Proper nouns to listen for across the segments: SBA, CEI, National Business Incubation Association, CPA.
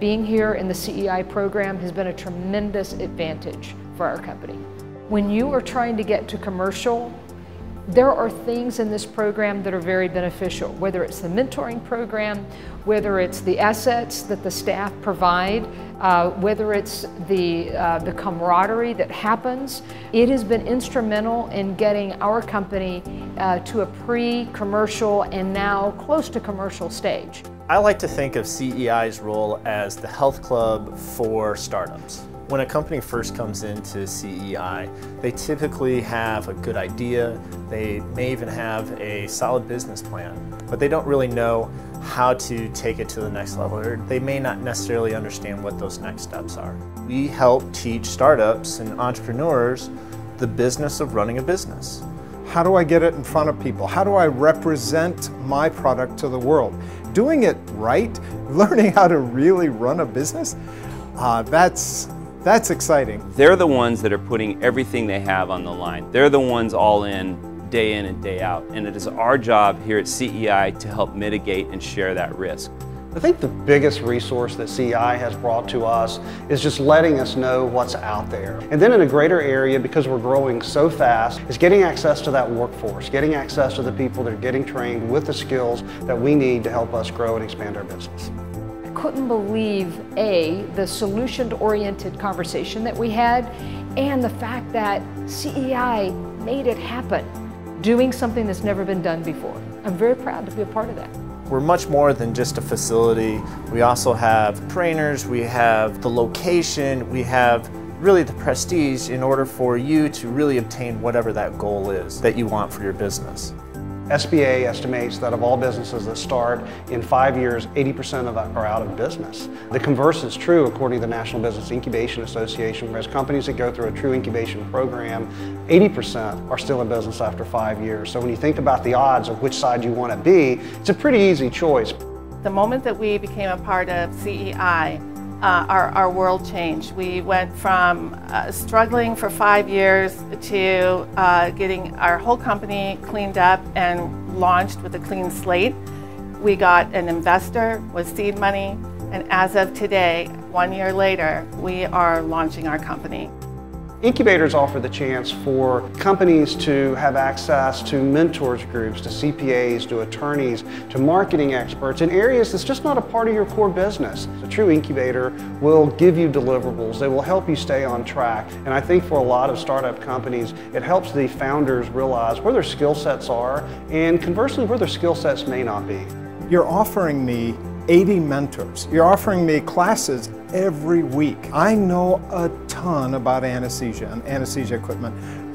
Being here in the CEI program has been a tremendous advantage for our company. When you are trying to get to commercial, there are things in this program that are very beneficial, whether it's the mentoring program, whether it's the assets that the staff provide, whether it's the camaraderie that happens. It has been instrumental in getting our company to a pre-commercial and now close to commercial stage. I like to think of CEI's role as the health club for startups. When a company first comes into CEI, they typically have a good idea, they may even have a solid business plan, but they don't really know how to take it to the next level, or they may not necessarily understand what those next steps are. We help teach startups and entrepreneurs the business of running a business. How do I get it in front of people? How do I represent my product to the world? Doing it right, learning how to really run a business, that's exciting. They're the ones that are putting everything they have on the line. They're the ones all in and day out. And it is our job here at CEI to help mitigate and share that risk. I think the biggest resource that CEI has brought to us is just letting us know what's out there. And then in a greater area, because we're growing so fast, is getting access to that workforce, getting access to the people that are getting trained with the skills that we need to help us grow and expand our business. Couldn't believe, A, the solution-oriented conversation that we had, and the fact that CEI made it happen, doing something that's never been done before. I'm very proud to be a part of that. We're much more than just a facility. We also have trainers, we have the location, we have really the prestige in order for you to really obtain whatever that goal is that you want for your business. SBA estimates that of all businesses that start in 5 years, 80% of them are out of business. The converse is true according to the National Business Incubation Association, whereas companies that go through a true incubation program, 80% are still in business after 5 years. So when you think about the odds of which side you want to be, it's a pretty easy choice. The moment that we became a part of CEI, our world changed. We went from struggling for 5 years to getting our whole company cleaned up and launched with a clean slate. We got an investor with seed money, and as of today, 1 year later, we are launching our company. Incubators offer the chance for companies to have access to mentors groups, to CPAs, to attorneys, to marketing experts in areas that's just not a part of your core business. A true incubator will give you deliverables. They will help you stay on track. And I think for a lot of startup companies, it helps the founders realize where their skill sets are and conversely where their skill sets may not be. You're offering me 80 mentors. You're offering me classes every week. I know a ton about anesthesia and anesthesia equipment.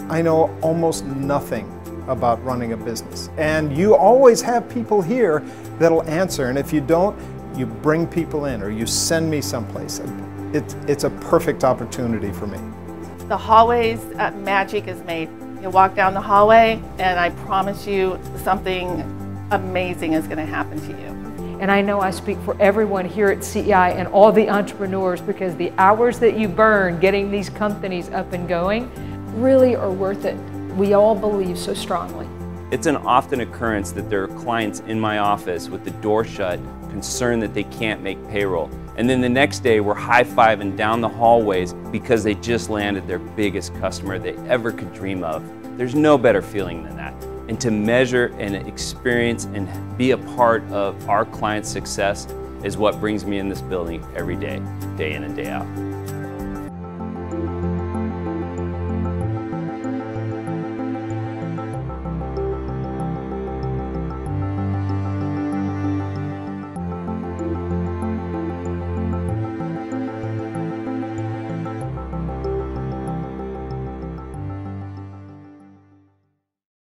I know almost nothing about running a business. And you always have people here that'll answer. And if you don't, you bring people in or you send me someplace. It's a perfect opportunity for me. The hallways, magic is made. You walk down the hallway and I promise you something amazing is going to happen to you. And I know I speak for everyone here at CEI and all the entrepreneurs, because the hours that you burn getting these companies up and going really are worth it. We all believe so strongly. It's an often occurrence that there are clients in my office with the door shut, concerned that they can't make payroll. And then the next day we're high-fiving down the hallways because they just landed their biggest customer they ever could dream of. There's no better feeling than that. And to measure and experience and be a part of our clients' success is what brings me in this building every day, day in and day out.